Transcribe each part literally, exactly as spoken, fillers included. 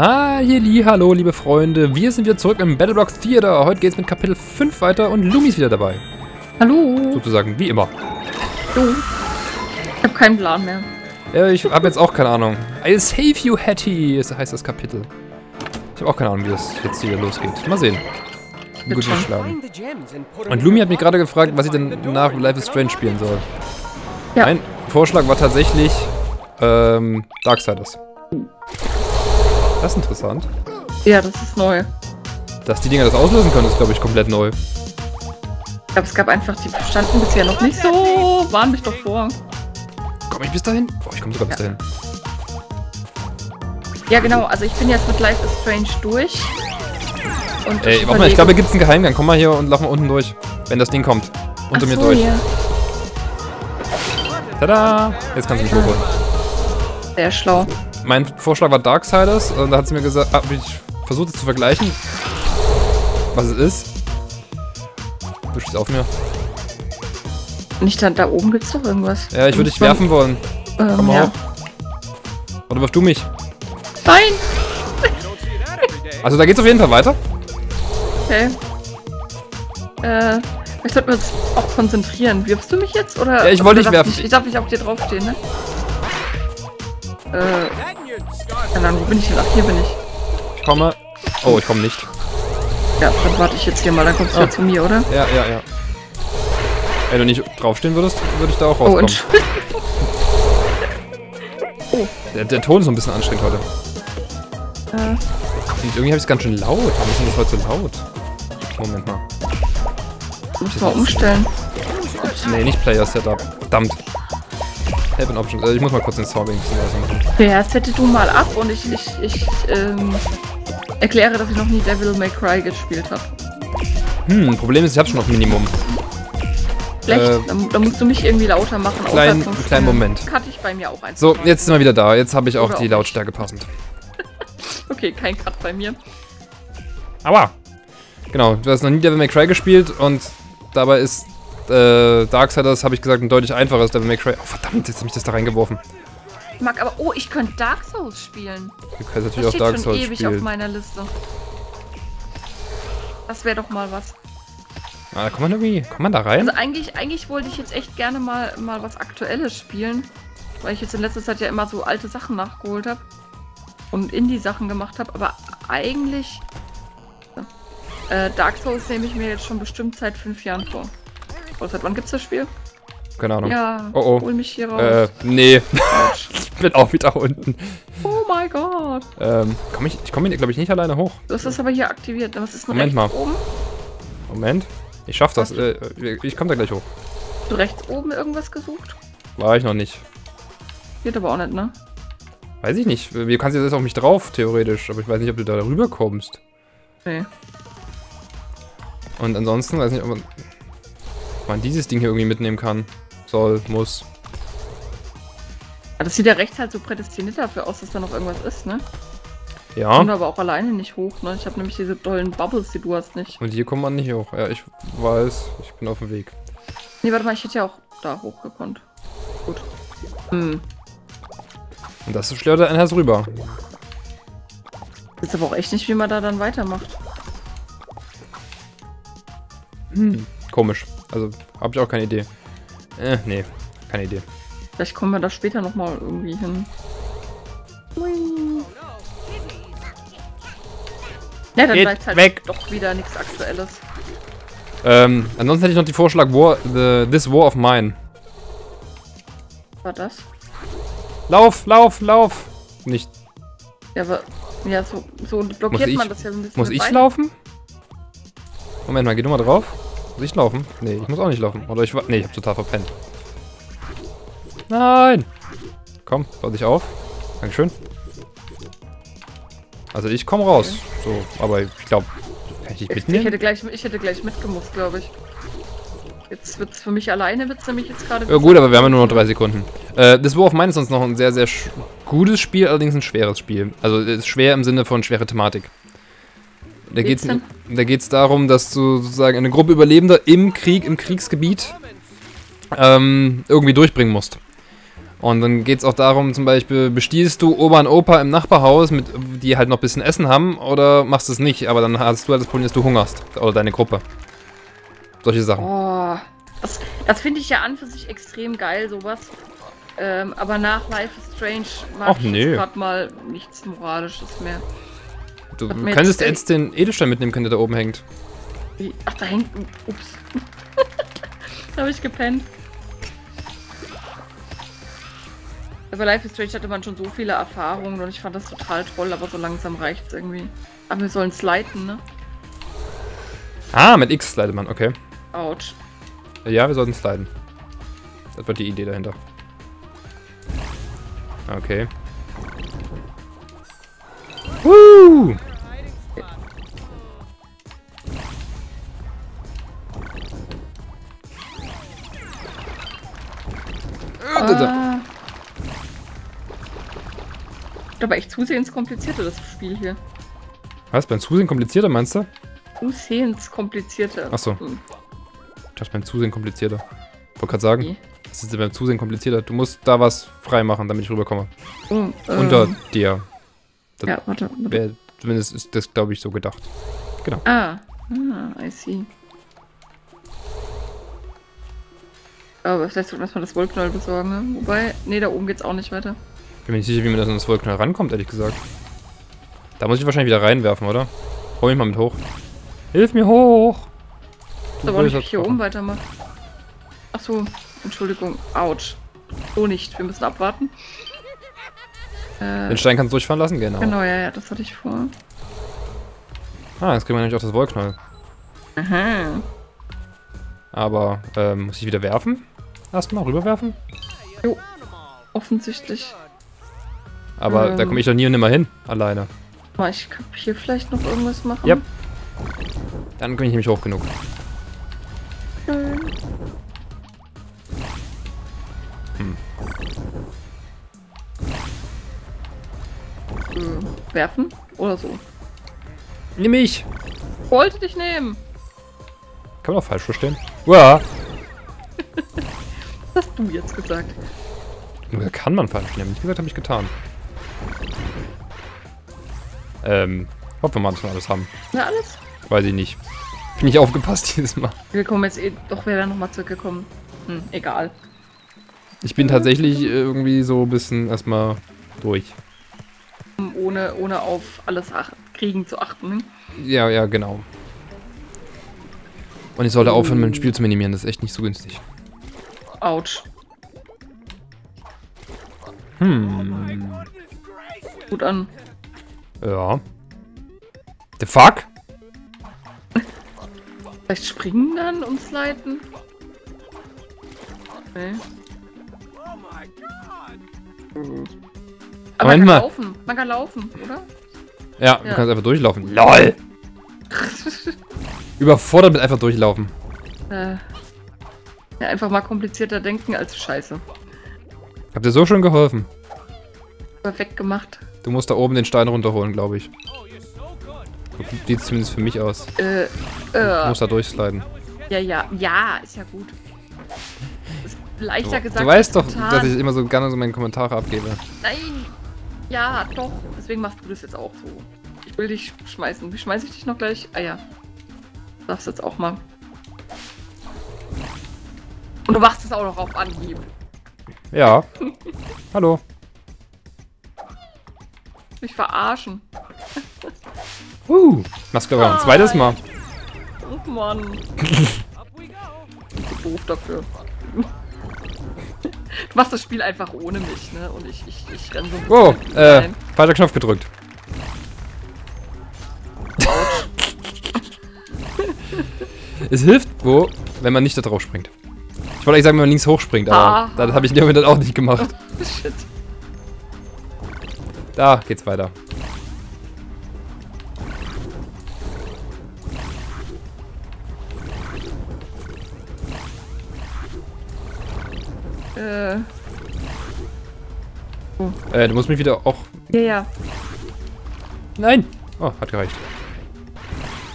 Halli, hallo liebe Freunde, wir sind wieder zurück im Battleblock Theater. Heute geht's mit Kapitel fünf weiter und Lumi ist wieder dabei. Hallo. Sozusagen, wie immer. Hallo. Ich hab keinen Plan mehr. Äh, ich hab jetzt auch keine Ahnung. I'll save you, Hatty, das heißt das Kapitel. Ich hab auch keine Ahnung, wie das jetzt hier losgeht. Mal sehen. Gut geschlagen. Und Lumi hat mich gerade gefragt, was ich denn nach Life is Strange spielen soll. Ja. Mein Vorschlag war tatsächlich ähm, Darksiders. Das ist interessant. Ja, das ist neu. Dass die Dinger das auslösen können, ist, glaube ich, komplett neu. Ich glaube, es gab einfach, die bestanden bisher noch nicht so. Warn mich doch vor. Komm ich bis dahin? Boah, ich komme sogar ja. bis dahin. Ja, genau. Also ich bin jetzt mit Life is Strange durch. Und Ey, warte mal, ich glaube, da gibt es einen Geheimgang. Komm mal hier und lauf mal unten durch, wenn das Ding kommt. Unter mir so, durch. Ja. Tada! Jetzt kannst du mich hochholen. Sehr schlau. Mein Vorschlag war Darksiders und da hat sie mir gesagt, ah, ich versuche zu vergleichen, was es ist. Du stehst auf mir. Nicht da, da oben gibt's doch irgendwas. Ja, ich würde dich werfen wollen. Ähm, Komm mal ja. auf. Oder wirfst du mich? Nein! Also da geht's auf jeden Fall weiter. Okay. Äh, ich sollte mich auch konzentrieren. Wirfst du mich jetzt oder? Ja, ich wollte dich werfen. Ich, ich darf nicht auf dir draufstehen, ne? Äh. Dann, wo bin ich denn? Ach, hier bin ich. Ich komme. Oh, ich komme nicht. Ja, dann warte ich jetzt hier mal, dann kommst du ja zu mir, oder? Ja, ja, ja. Wenn du nicht draufstehen würdest, würde ich da auch rauskommen. Oh, oh. Der, der Ton ist so ein bisschen anstrengend heute. Äh. Irgendwie habe ich es ganz schön laut. Warum ist denn das heute so laut? Moment mal. Muss mal umstellen. Nee, nicht Player Setup. Verdammt. Options. Also ich muss mal kurz den Sound ein bisschen leiser machen. Ja, setze du mal ab und ich, ich, ich ähm, erkläre, dass ich noch nie Devil May Cry gespielt habe. Hm, Problem ist, ich habe schon auf Minimum. Schlecht, äh, dann, dann musst du mich irgendwie lauter machen. Klein, einen kleinen Moment. Cut ich bei mir auch eins. So, jetzt sind wir wieder da. Jetzt habe ich auch Oder die auch Lautstärke passend. Okay, kein Cut bei mir. Aua! Genau, du hast noch nie Devil May Cry gespielt und dabei ist Äh, Darksiders, habe ich gesagt, ein deutlich einfaches Devil May Cry. Oh, verdammt, jetzt habe ich das da reingeworfen. Ich mag aber, oh, ich könnte Dark Souls spielen. Du kannst natürlich auch Dark Souls spielen. Das steht schon ewig auf meiner Liste. Das wäre doch mal was. Ah, da kommt man irgendwie, kommt man da rein? Also eigentlich, eigentlich wollte ich jetzt echt gerne mal, mal was Aktuelles spielen, weil ich jetzt in letzter Zeit ja immer so alte Sachen nachgeholt habe und Indie-Sachen gemacht habe, aber eigentlich äh, Dark Souls nehme ich mir jetzt schon bestimmt seit fünf Jahren vor. Seit wann gibt's das Spiel? Keine Ahnung. Ja, oh, oh. hol mich hier raus. Äh, nee. Ich bin auch wieder unten. Oh mein Gott. Ähm, komm ich, ich komme hier, glaube ich, nicht alleine hoch. Das ist aber hier aktiviert. Was ist noch Moment mal. Oben? Moment. Ich schaff das. Äh, ich komme da gleich hoch. Hast du rechts oben irgendwas gesucht? War ich noch nicht. Geht aber auch nicht, ne? Weiß ich nicht. Du kannst jetzt auf mich drauf, theoretisch. Aber ich weiß nicht, ob du da rüber kommst. Nee. Und ansonsten weiß ich nicht, ob man man dieses Ding hier irgendwie mitnehmen kann. Soll, muss. Das sieht ja rechts halt so prädestiniert dafür aus, dass da noch irgendwas ist, ne? Ja. Ich komme aber auch alleine nicht hoch, ne? Ich habe nämlich diese tollen Bubbles, die du hast nicht. Und hier kommt man nicht hoch. Ja, ich weiß, ich bin auf dem Weg. Nee, warte mal, ich hätte ja auch da hochgekonnt. Gut. Hm. Und das schleudert einen Herz rüber. Ist aber auch echt nicht, wie man da dann weitermacht. Hm. Komisch. Also, habe ich auch keine Idee. Äh, nee, keine Idee. Vielleicht kommen wir da später nochmal irgendwie hin. Ui. Ja, dann bleibt halt weg. Doch wieder nichts Aktuelles. Ähm, ansonsten hätte ich noch den Vorschlag War, the, This War of Mine. Was war das? Lauf, lauf, lauf! Nicht. Ja, aber, ja, so, so blockiert man das ja so ein bisschen. Muss ich laufen? Moment mal, geh nochmal drauf. Muss ich laufen? Nee, ich muss auch nicht laufen. Oder ich war. Nee, ich hab total verpennt. Nein! Komm, bau dich auf. Dankeschön. Also ich komme raus. Okay. So, aber ich glaube, kann ich dich bitten? Ich hätte gleich, ich hätte gleich mitgemusst, glaube ich. Jetzt wird's für mich alleine, wird's nämlich jetzt gerade. Ja gut, aber wir haben ja nur noch drei Sekunden. Äh, This War of Mine ist sonst noch ein sehr, sehr gutes Spiel, allerdings ein schweres Spiel. Also ist schwer im Sinne von schwere Thematik. Da geht's, da geht's darum, dass du sozusagen eine Gruppe Überlebender im Krieg, im Kriegsgebiet ähm, irgendwie durchbringen musst. Und dann geht es auch darum, zum Beispiel, bestiehlst du Oma und Opa im Nachbarhaus, mit, die halt noch ein bisschen Essen haben, oder machst es nicht, aber dann hast du halt das Problem, dass du hungerst. Oder deine Gruppe. Solche Sachen. Oh, das das finde ich ja an für sich extrem geil, sowas. Ähm, aber nach Life is Strange mag Och, ich nee. gerade mal nichts Moralisches mehr. Du könntest jetzt den Edelstein mitnehmen können, der da oben hängt. Ach, da hängt... Ups. Da habe ich gepennt. Bei Life is Strange hatte man schon so viele Erfahrungen und ich fand das total toll, aber so langsam reicht es irgendwie. Aber wir sollen sliden, ne? Ah, mit X slidet man, okay. Autsch. Ja, wir sollten sliden. Das war die Idee dahinter. Okay. Woo! Ah. Aber echt zusehends komplizierter, das Spiel hier. Was? Beim Zusehen komplizierter, meinst du? Zusehends komplizierter. Achso. Hm. Ich dachte beim Zusehen komplizierter. Wollte gerade sagen, okay. Das ist beim Zusehen komplizierter. Du musst da was frei machen, damit ich rüberkomme. Oh, ähm. Unter dir. Das ja, warte, warte. Wär, zumindest ist das, glaube ich, so gedacht. Genau. Ah, ah I see. Aber vielleicht sollten wir erstmal das Wollknäuel besorgen, ne? Wobei, nee, da oben geht's auch nicht weiter. Bin mir nicht sicher, wie man das an das Wollknäuel rankommt, ehrlich gesagt. Da muss ich wahrscheinlich wieder reinwerfen, oder? Hol mich mal mit hoch. Hilf mir hoch! So, wollen wir hier oben weitermachen? Achso, Entschuldigung. Autsch. So nicht, wir müssen abwarten. Äh, Den Stein kannst du durchfahren lassen, genau. Genau, ja, ja, das hatte ich vor. Ah, jetzt kriegen wir nämlich auch das Wollknäuel. Aha. Aber, ähm, muss ich wieder werfen? Erstmal rüberwerfen? Jo, offensichtlich. Aber ähm, da komme ich doch nie und nimmer hin, alleine. Ich kann hier vielleicht noch irgendwas machen. Ja. Dann komme ich nämlich hoch genug. Schön. Hm. Hm. Werfen? Oder so? Nimm mich! Wollte dich nehmen! Kann man auch falsch verstehen. Uah! Das hast du jetzt gesagt. Kann man falsch nehmen. Wie gesagt, habe ich getan. Ähm, hoffen wir mal, dass wir alles haben. Na, alles? Weiß ich nicht. Bin ich aufgepasst jedes Mal. Wir kommen jetzt eh, doch wäre noch mal zurückgekommen. Hm, egal. Ich bin tatsächlich irgendwie so ein bisschen erstmal durch. Ohne, ohne auf alles ach kriegen zu achten. Ne? Ja, ja, genau. Und ich sollte aufhören, mein Spiel zu minimieren. Das ist echt nicht so günstig. Autsch. Hm. Gut an. Ja. The fuck? Vielleicht springen dann und sliden? Okay. Mhm. Aber Moment man kann mal. laufen. Man kann laufen, oder? Ja, ja. Du kannst einfach durchlaufen. LOL! Überfordert mit einfach durchlaufen. Äh. Ja, einfach mal komplizierter denken als Scheiße. Habt ihr so schon geholfen? Perfekt gemacht. Du musst da oben den Stein runterholen, glaube ich. So sieht es zumindest für mich aus. Äh, äh. Du musst da durchsliden. Ja, ja, ja, ist ja gut. Ist leichter du, gesagt. Du weißt doch, getan. dass ich immer so gerne so meine Kommentare abgebe. Nein! Ja, doch. Deswegen machst du das jetzt auch so. Ich will dich schmeißen. Wie schmeiße ich dich noch gleich? Ah ja. Du darfst jetzt auch mal. Und du machst es auch noch auf Anhieb. Ja. Hallo. Mich verarschen. Uh, machst du aber ein zweites Mal. Oh Mann. Ich bin so doof dafür. Du machst das Spiel einfach ohne mich, ne? Und ich, ich, ich renn so ein bisschen. Oh, äh, falscher Knopf gedrückt. Es hilft wo, wenn man nicht da drauf springt. Ich wollte eigentlich sagen, wenn man links hochspringt, aber ah. das habe ich mir dann auch nicht gemacht. Shit. Da geht's weiter. Äh. Oh. Äh, du musst mich wieder auch. Ja, ja. Nein! Oh, hat gereicht.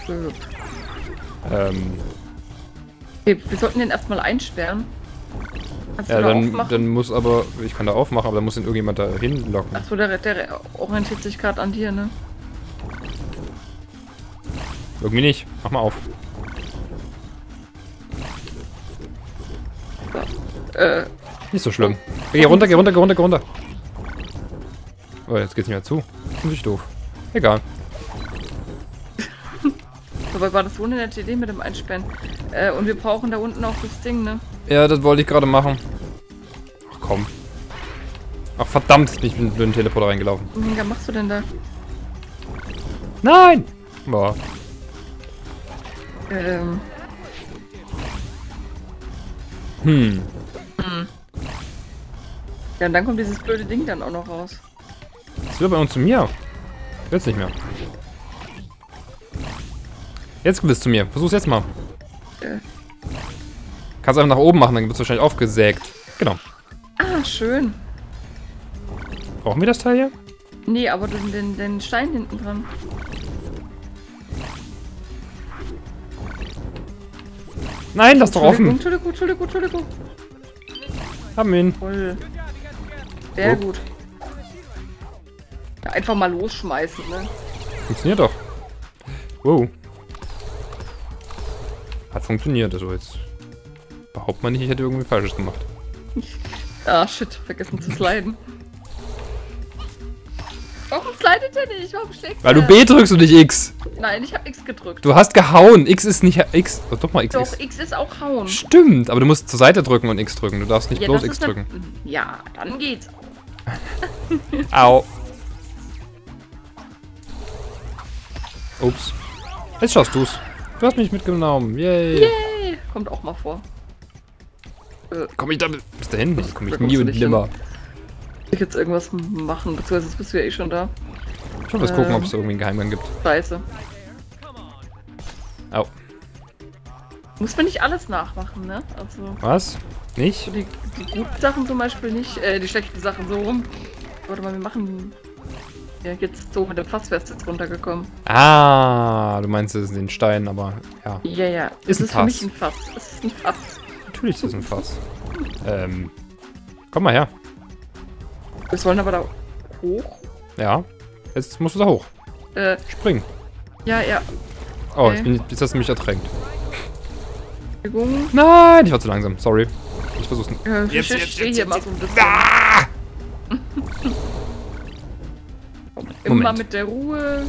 Äh. Ähm. Okay, wir sollten den erstmal einsperren. Kannst ja, du dann, dann muss aber, ich kann da aufmachen, aber dann muss ihn irgendjemand da hinlocken. Achso, der, der orientiert sich gerade an dir, ne? Irgendwie nicht. Mach mal auf. Äh. Nicht so schlimm. Geh runter, geh runter, geh runter, geh runter. Oh, jetzt geht's nicht mehr zu. Das ist natürlich doof. Egal. Dabei war das so eine nette Idee mit dem Einsperren. Äh, und wir brauchen da unten auch das Ding, ne? Ja, das wollte ich gerade machen. Ach komm. Ach verdammt, ich bin in den Teleporter reingelaufen. Was machst du denn da? Nein! Boah. Ähm. Hm. Hm. Ja, und dann kommt dieses blöde Ding dann auch noch raus. Das wird bei uns zu mir. Wird's nicht mehr. Jetzt bist du zu mir. Versuch's jetzt mal. Äh. Kannst einfach nach oben machen, dann wird's wahrscheinlich aufgesägt. Genau. Ah, schön. Brauchen wir das Teil hier? Nee, aber den, den, den Stein hinten dran. Nein, lass doch offen. Entschuldigung, Entschuldigung, Entschuldigung. Haben ihn. Voll. Sehr gut. Ja, einfach mal losschmeißen, ne? Funktioniert doch. Wow. Hat funktioniert, also jetzt behauptet man nicht, ich hätte irgendwie Falsches gemacht. Ah, shit, vergessen zu sliden. Warum slidet er nicht? Warum schlägt er? Weil du B drückst und nicht X. Nein, ich hab X gedrückt. Du hast gehauen. X ist nicht... X... Oh, doch mal X. Doch, X ist auch hauen. Stimmt, aber du musst zur Seite drücken und X drücken. Du darfst nicht ja, bloß X drücken. Eine... Ja, dann geht's. Au. Ups. Jetzt schaffst du's. Du hast mich mitgenommen. Yay. Yay. Kommt auch mal vor. Äh, komm ich da bis dahin? Das komm ich nie und nimmer. Ich jetzt irgendwas machen, beziehungsweise jetzt bist du ja eh schon da. Ich will was ähm, gucken, ob es irgendwie einen Geheimgang gibt. Scheiße. Au. Muss man nicht alles nachmachen, ne? Also was? Nicht? Die, die guten Sachen zum Beispiel nicht, äh, die schlechten Sachen so rum. Warte mal, wir machen... Ja, jetzt so mit dem Fass wär's jetzt runtergekommen. Ah, du meinst, es ist ein Stein, aber ja. Ja, ja. Ist es für mich ein Fass? Es ist ein Fass. Natürlich ist es ein Fass. ähm, komm mal her. Wir sollen aber da hoch. Ja, jetzt musst du da hoch. Äh. Springen. Ja, ja. Okay. Oh, jetzt, bin ich, jetzt hast du mich ertränkt. Entschuldigung. Nein, ich war zu langsam. Sorry. Ich versuch's nicht. Äh, jetzt, jetzt, jetzt, jetzt, hier mal so ein bisschen. Ah! Immer Moment. Mit der Ruhe.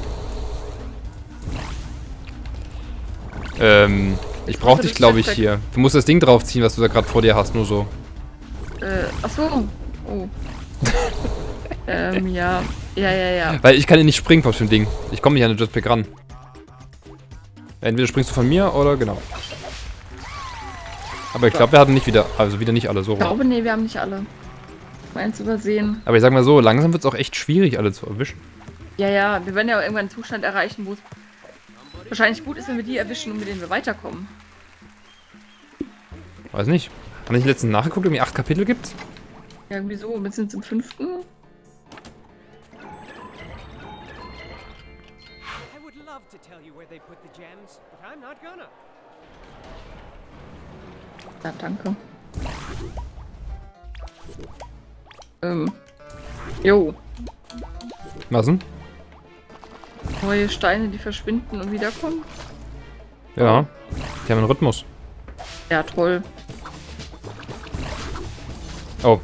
Ähm, ich brauch dich, glaube ich, hier. Du musst das Ding draufziehen, was du da gerade vor dir hast, nur so. Äh, achso. Oh. ähm, ja. Ja, ja, ja. Weil ich kann ja nicht springen auf dem Ding. Ich komme nicht an den Jetpack ran. Entweder springst du von mir oder genau. Aber ich glaube, wir hatten nicht wieder, also wieder nicht alle so rum. Ich glaube, nee, wir haben nicht alle. Eins übersehen. Aber ich sag mal so, langsam wird es auch echt schwierig, alle zu erwischen. Ja, ja, wir werden ja irgendwann einen Zustand erreichen, wo es wahrscheinlich gut ist, wenn wir die erwischen und mit denen wir weiterkommen. Weiß nicht. Habe ich letztens nachgeguckt, ob es acht Kapitel gibt? Ja, irgendwie so. Wir sind jetzt im fünften. Ja, danke. Ähm. Jo. Was denn? Neue Steine, die verschwinden und wiederkommen? Ja. Die haben einen Rhythmus. Ja, toll. Oh.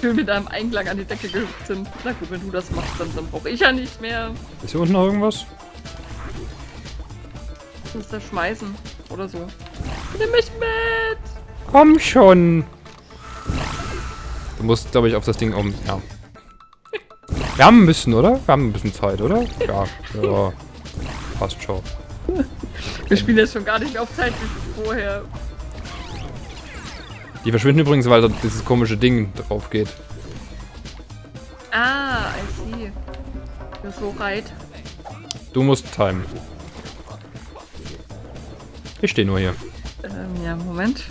Schön mit einem Einklang an die Decke gehüpft sind. Na gut, wenn du das machst, dann, dann brauche ich ja nicht mehr. Ist hier unten noch irgendwas? Ich muss da schmeißen. Oder so. Nimm mich mit! Komm schon! Du musst, glaube ich, auf das Ding um. Ja. Wir haben ein bisschen, oder? Wir haben ein bisschen Zeit, oder? Ja, ja. Passt schon. Wir spielen jetzt schon gar nicht mehr auf Zeit wie vorher. Die verschwinden übrigens, weil da dieses komische Ding drauf geht. Ah, I see. Das ist so right. Du musst timen. Ich stehe nur hier. Ähm, ja, Moment.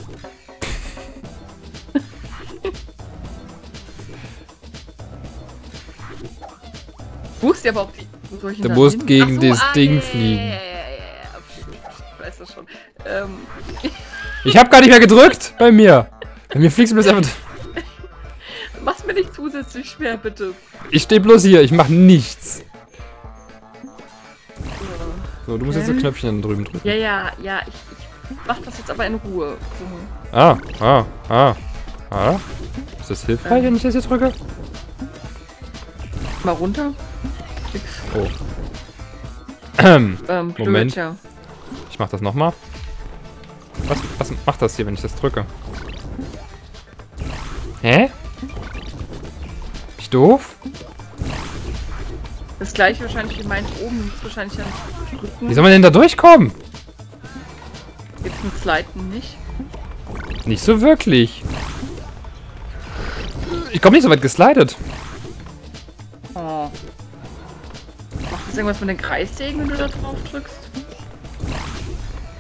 Boost, ja, aber ob die. Du musst gegen so, das ah, Ding yeah, fliegen. Yeah, yeah, yeah. Ich weiß das schon. Ähm. Ich hab gar nicht mehr gedrückt bei mir. Bei mir fliegst du bloß einfach... Mach's mir nicht zusätzlich schwer, bitte. Ich stehe bloß hier, ich mach nichts. So, du musst ähm. jetzt so Knöpfchen drüben drücken. Ja, ja, ja, ich, ich mach das jetzt aber in Ruhe. So. Ah, ah, ah, ah. Ist das hilfreich, ähm. wenn ich das jetzt drücke? Mal runter. X. Oh. Ähm, blöd, Moment. Ja. Ich mach das nochmal. Was, was macht das hier, wenn ich das drücke? Hä? Bin ich doof? Das gleiche wahrscheinlich wie meins oben. Ist wahrscheinlich dann drücken. Wie soll man denn da durchkommen? Gibt's ein Sliden nicht? Nicht so wirklich. Ich komm nicht so weit geslidet. Oh. Macht das irgendwas mit den Kreissägen, wenn du da drauf drückst?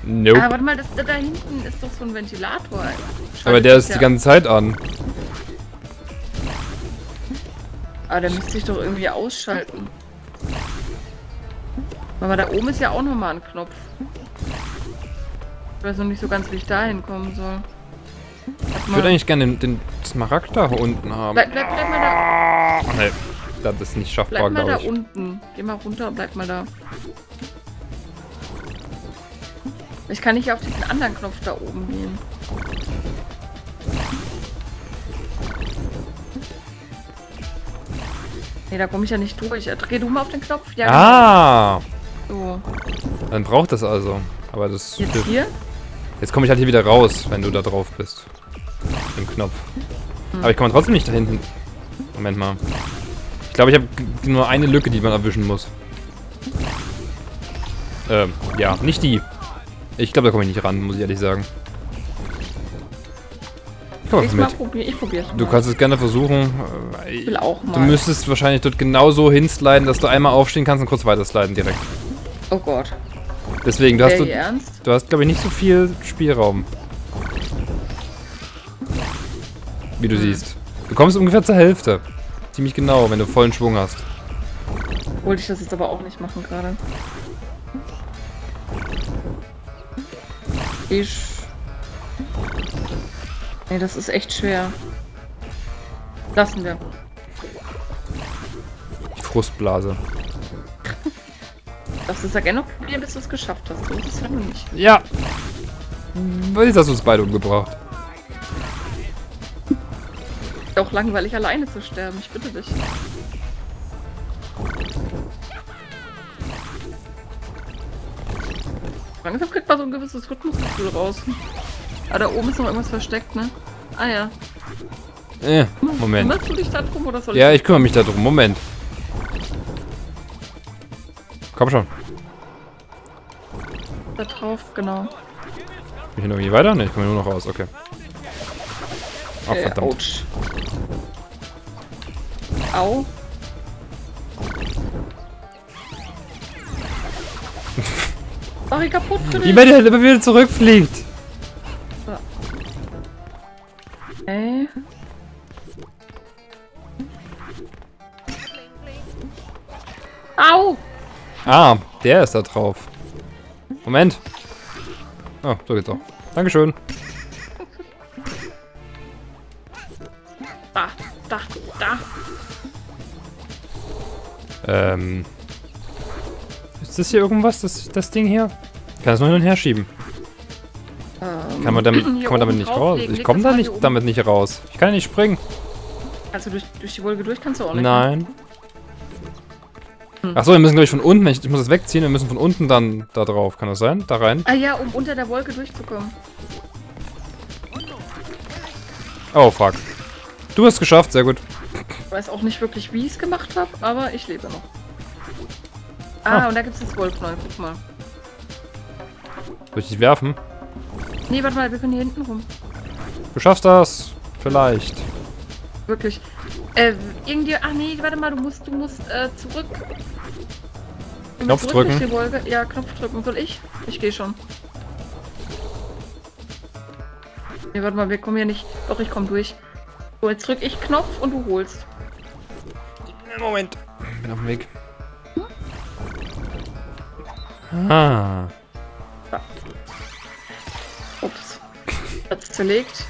Nope. Ah, warte mal, das, da, da hinten ist doch so ein Ventilator. Schau, aber der ist ja die ganze Zeit an. Ah, der müsste ich doch irgendwie ausschalten. Aber da oben ist ja auch nochmal ein Knopf. Ich weiß noch nicht so ganz, wie ich da hinkommen soll. Ich würde eigentlich gerne den, den Smaragd da unten haben. Bleib, bleib, bleib mal da. Oh, nee, das ist nicht schaffbar, glaube ich. Bleib mal da unten. Geh mal runter und bleib mal da. Ich kann nicht auf diesen anderen Knopf da oben gehen. Ne, da komme ich ja nicht durch. Dreh du mal auf den Knopf. Ja, ah! Genau. So. Dann braucht das also. Aber das... Jetzt hilft. Hier? Jetzt komme ich halt hier wieder raus, wenn du da drauf bist. Im Knopf. Hm. Aber ich komme trotzdem nicht da hinten. Moment mal. Ich glaube, ich habe nur eine Lücke, die man erwischen muss. Ähm, ja. Nicht die. Ich glaube, da komme ich nicht ran, muss ich ehrlich sagen. Komm, ich mal probier, ich probier's mal. Du kannst es gerne versuchen. Ich will auch mal. Du müsstest wahrscheinlich dort genauso hinsliden, dass du einmal aufstehen kannst und kurz weitersliden direkt. Oh Gott. Deswegen, du hast, du, du hast, glaube ich, nicht so viel Spielraum. Wie du hm. siehst. Du kommst ungefähr zur Hälfte. Ziemlich genau, wenn du vollen Schwung hast. Wollte ich das jetzt aber auch nicht machen gerade. Ich... Ne, das ist echt schwer. Lassen wir. Die Frustblase. Darfst du es ja gerne noch probieren, bis du es geschafft hast. So ist es ja noch nicht. Ja. Weil hast du uns beide umgebracht. Ist auch langweilig, alleine zu sterben. Ich bitte dich. Langsam kriegt man so ein gewisses Rhythmusgefühl raus. Ah, da oben ist noch irgendwas versteckt, ne? Ah ja. Äh, Moment. Kümmerst du dich da drum oder soll ich? Ja, ich kümmere mich da drum. Moment. Komm schon. Da drauf, genau. Bin ich noch irgendwie weiter? Ne, ich komme nur noch raus, okay. Ach, äh, verdammt. Ouch. Au. Mach ich kaputt, bitte. Die Welle immer wieder zurückfliegt. So. Okay. Au! Ah, der ist da drauf. Moment. Oh, so geht's auch. Dankeschön. Da, da, da. Ähm... Ist das hier irgendwas, das, das Ding hier? Ich kann das nur hin und her schieben. Ähm, kann man damit, kann man damit nicht raus? Ich komme da nicht, damit nicht raus. Ich kann nicht springen. Also durch, durch die Wolke durch kannst du auch nicht. Nein. Hm. Achso, wir müssen, glaube ich, von unten. Ich, ich muss das wegziehen. Wir müssen von unten dann da drauf. Kann das sein? Da rein? Ah ja, um unter der Wolke durchzukommen. Oh, fuck. Du hast es geschafft. Sehr gut. Ich weiß auch nicht wirklich, wie ich es gemacht habe, aber ich lebe noch. Ah, ah, und da gibt's das Wolfneu, guck mal. Soll ich dich werfen? Nee, warte mal, wir können hier hinten rum. Du schaffst das. Vielleicht. Wirklich. Äh, irgendwie. Ach nee, warte mal, du musst, du musst äh, zurück. Du Knopf musst zurück drücken. Die Wolke. Ja, Knopf drücken. Soll ich? Ich gehe schon. Nee, warte mal, wir kommen hier nicht. Doch, ich komme durch. So, jetzt drück ich Knopf und du holst. Moment. Ich bin auf dem Weg. Ah. Ups. zerlegt.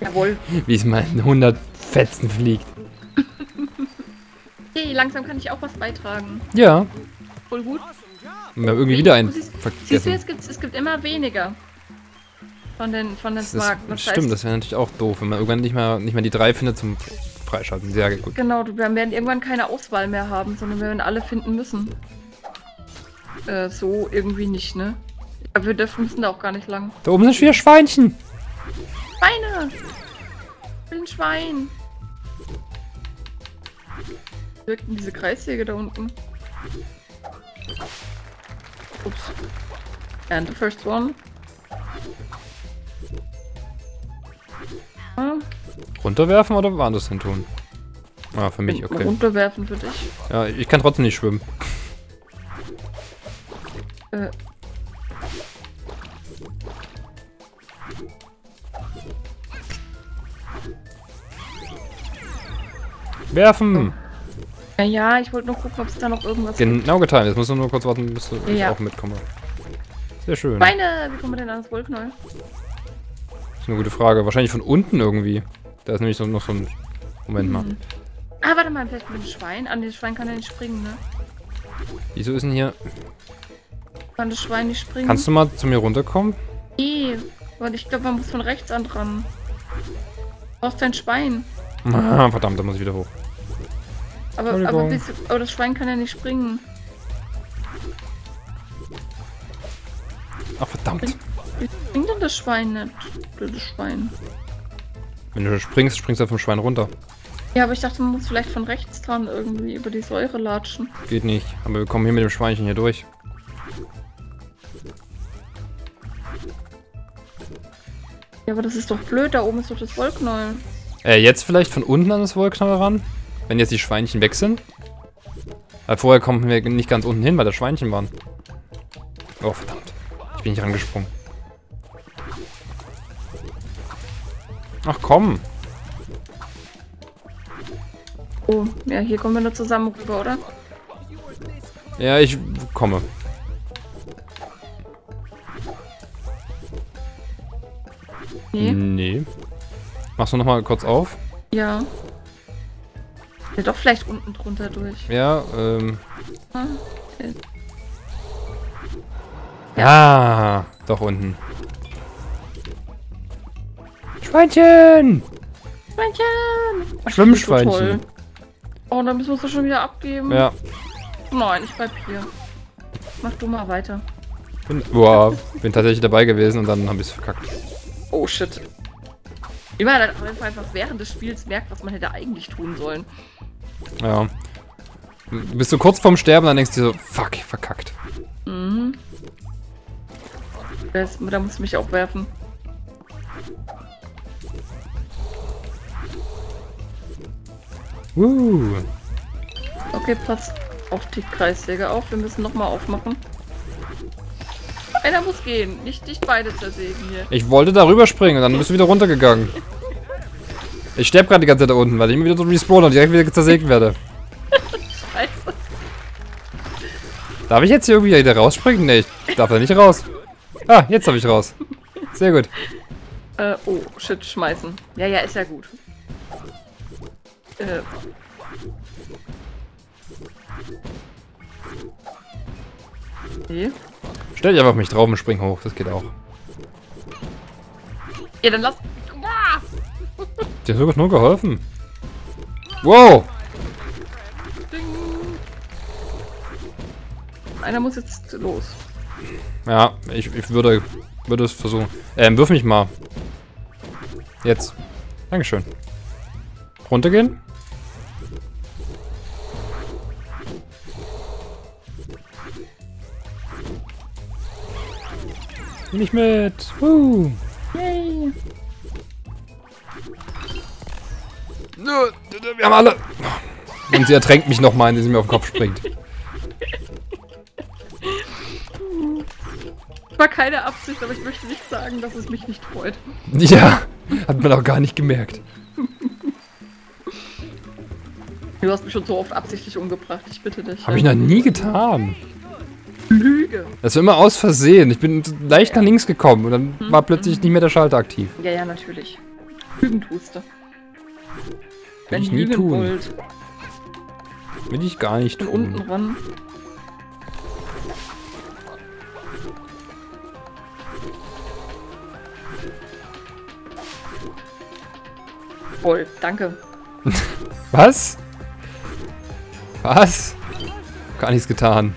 Jawohl. Wie es mal in hundert Fetzen fliegt. Hey, langsam kann ich auch was beitragen. Ja. Voll gut. Wir haben irgendwie wieder einen vergessen. Siehst du, es gibt, es gibt immer weniger von den, von den Smaragden. Stimmt, das wäre natürlich auch doof, wenn man irgendwann nicht mehr, nicht mehr die drei findet zum Freischalten. Sehr gut. Genau, wir werden irgendwann keine Auswahl mehr haben, sondern wir werden alle finden müssen. Äh, so irgendwie nicht, ne? Aber wir dürfen müssen da auch gar nicht lang. Da oben sind wieder Schweinchen! Schweine! Ich will ein Schwein! Wirkten diese Kreissäge da unten. Ups. And the first one. Hm. Runterwerfen oder woanders hin tun? Ah, für mich, okay. Runterwerfen für dich. Ja, ich kann trotzdem nicht schwimmen. Äh. Werfen! Oh. Ja, ich wollte noch gucken, ob es da noch irgendwas gibt. Genau getan. Jetzt musst du nur kurz warten, bis du ja. auch mitkommst. Sehr schön. Meine, wie kommen wir denn an das Wollknäuel? Das ist eine gute Frage. Wahrscheinlich von unten irgendwie. Da ist nämlich so, noch so ein... Moment mal. Mhm. Ah, warte mal, vielleicht mit dem Schwein. An den Schwein kann er nicht springen, ne? Wieso ist denn hier... Kann das Schwein nicht springen? Kannst du mal zu mir runterkommen? Nee, weil ich glaube, man muss von rechts an dran. Du brauchst dein Schwein. Verdammt, da muss ich wieder hoch. Aber, aber, du, aber das Schwein kann ja nicht springen. Ach, verdammt. Wie springt denn das Schwein nicht? Blödes Schwein. Wenn du springst, springst du vom Schwein runter. Ja, aber ich dachte, man muss vielleicht von rechts dran irgendwie über die Säure latschen. Geht nicht. Aber wir kommen hier mit dem Schweinchen hier durch. Ja, aber das ist doch blöd. Da oben ist doch das Wollknäuel. Äh, jetzt vielleicht von unten an das Wollknäuel ran? Wenn jetzt die Schweinchen weg sind. Weil vorher kommen wir nicht ganz unten hin, weil da Schweinchen waren. Oh, verdammt. Ich bin nicht rangesprungen. Ach, komm. Oh, ja, hier kommen wir nur zusammen rüber, oder? Ja, ich komme. Nee. Nee. Machst du nochmal kurz auf? Ja. Ja, doch vielleicht unten drunter durch. Ja, ähm... Ah, okay. Ja. Ah, doch unten. Schweinchen! Schweinchen! Ach, Schwimmschweinchen. So oh, dann müssen wir es schon wieder abgeben. Ja. Nein, ich bleib hier. Mach du mal weiter. Bin, boah, bin tatsächlich dabei gewesen und dann hab ich's verkackt. Oh, shit. Immer dann einfach während des Spiels merkt, was man hätte eigentlich tun sollen. Ja. Du bist so kurz vorm Sterben, dann denkst du dir so, fuck, verkackt. Mhm. Das, da musst du mich auch werfen. Uh. Okay, pass auf die Kreissäge auf. Wir müssen nochmal aufmachen. Einer muss gehen, nicht, nicht beide zersägen hier. Ich wollte da rüber springen und dann bist du wieder runtergegangen. Ich sterbe gerade die ganze Zeit da unten, weil ich immer wieder so respawne und direkt wieder zersägen werde. Scheiße. Darf ich jetzt hier irgendwie wieder rausspringen? Nee, ich darf da nicht raus. Ah, jetzt darf ich raus. Sehr gut. Äh, oh, shit, schmeißen. Ja, ja, ist ja gut. Äh. Okay. Stell dich einfach auf mich drauf und spring hoch, das geht auch. Ja, dann lass... Ah! Dir hat sogar nur geholfen. Wow! Ding. Einer muss jetzt los. Ja, ich, ich würde, würde es versuchen. Ähm, wirf mich mal. Jetzt. Dankeschön. Runtergehen? Nicht mit. Woo. Yay. Wir haben alle. Und sie ertränkt mich nochmal, indem sie mir auf den Kopf springt. War keine Absicht, aber ich möchte nicht sagen, dass es mich nicht freut. Ja, hat man auch gar nicht gemerkt. Du hast mich schon so oft absichtlich umgebracht, ich bitte dich. Hab ich noch nie getan. Lüge. Das war immer aus Versehen. Ich bin leicht nach links gekommen und dann hm. war plötzlich nicht mehr der Schalter aktiv. Ja, ja, natürlich. Lügen tust du. Will ich nie tun. Wollt. Will ich gar nicht und tun. Unten ran. Voll, danke. Was? Was? Gar nichts getan.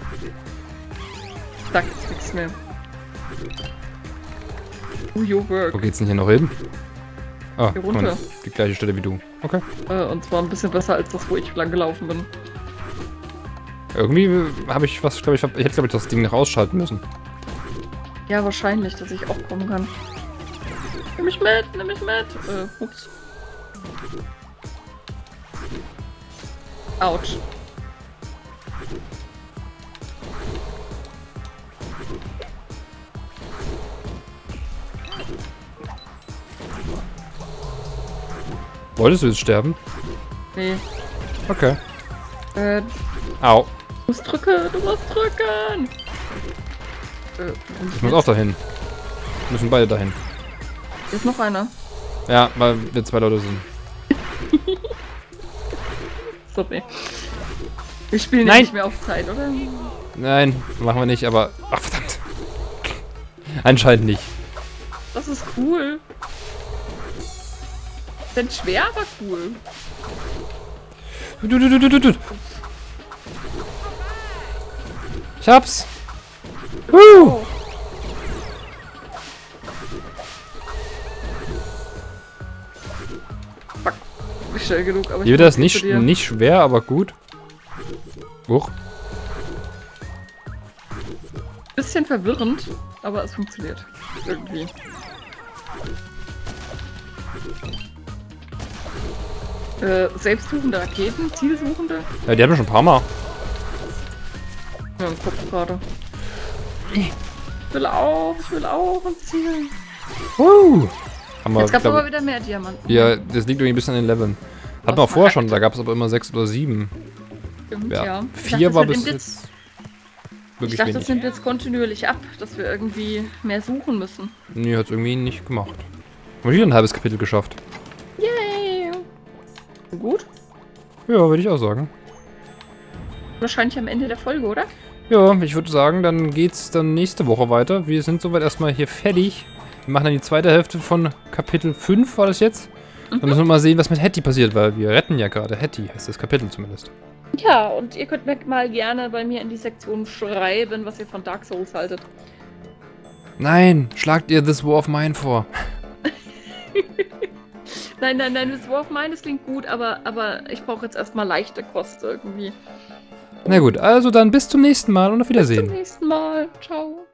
Da gibt's nichts mehr. Do your work. Wo geht's denn hier noch hin? Ah, hier runter. Die gleiche Stelle wie du. Okay. Äh, und zwar ein bisschen besser als das, wo ich lang gelaufen bin. Irgendwie habe ich was, glaube ich, hab, ich hätte, glaube ich, das Ding noch ausschalten müssen. Ja, wahrscheinlich, dass ich auch kommen kann. Nimm mich mit, nimm mich mit. Äh, ups. Autsch. Wolltest du jetzt sterben? Nee. Okay. Äh. Au. Du musst drücken, du musst drücken! Äh, ich muss auch dahin. Wir müssen beide dahin. Hier ist noch einer. Ja, weil wir zwei Leute sind. Sorry. Wir spielen ja nicht mehr auf Zeit, oder? Nein, machen wir nicht, aber... Ach, verdammt. Anscheinend nicht. Das ist cool. Denn schwer, aber cool. Du, du, du, du, du. Ich hab's. Oh. Fuck. Nicht schnell genug, aber ich bin nicht, nicht schwer, aber gut. Huch. Bisschen verwirrend, aber es funktioniert. Irgendwie. Äh, selbstsuchende Raketen? Zielsuchende? Ja, die haben wir schon ein paar Mal. Ja, im Kopf gerade. Ich will auf, ich will auf und zielen. Uh, haben wir, jetzt gab es aber wieder mehr Diamanten. Ja, das liegt irgendwie ein bisschen an den Leveln. Hatten wir auch vorher schon, da gab es aber immer sechs oder sieben. Stimmt, ja. ja. Vier war bis jetzt... Ich dachte, das nimmt jetzt kontinuierlich ab, dass wir irgendwie mehr suchen müssen. Nee, hat es irgendwie nicht gemacht. Haben wir wieder ein halbes Kapitel geschafft. Gut? Ja, würde ich auch sagen. Wahrscheinlich am Ende der Folge, oder? Ja, ich würde sagen, dann geht's dann nächste Woche weiter. Wir sind soweit erstmal hier fertig. Wir machen dann die zweite Hälfte von Kapitel fünf, war das jetzt? Mhm. Dann müssen wir mal sehen, was mit Hatty passiert, weil wir retten ja gerade Hatty, heißt das Kapitel zumindest. Ja, und ihr könnt mir mal gerne bei mir in die Sektion schreiben, was ihr von Dark Souls haltet. Nein, schlagt ihr This War of Mine vor. Nein, nein, nein, das War of Mine, das klingt gut, aber, aber ich brauche jetzt erstmal leichte Kost irgendwie. Na gut, also dann bis zum nächsten Mal und auf Wiedersehen. Bis zum nächsten Mal. Ciao.